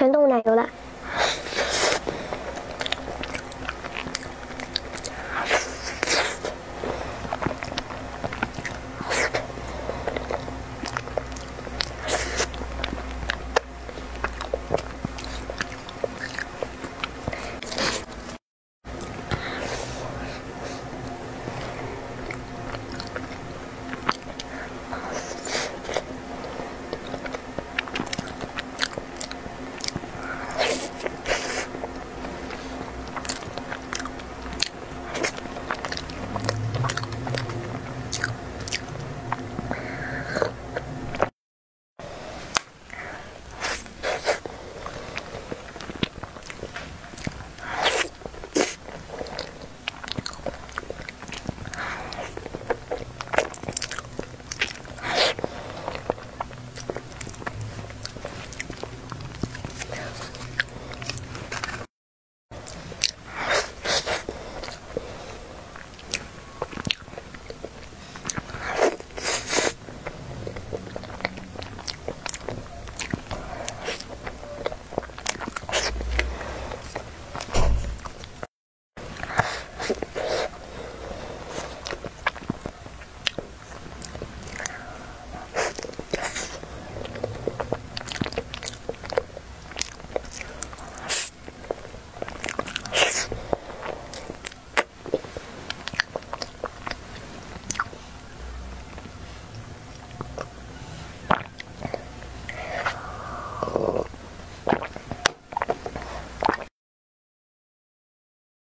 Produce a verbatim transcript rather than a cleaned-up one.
全都奶油了。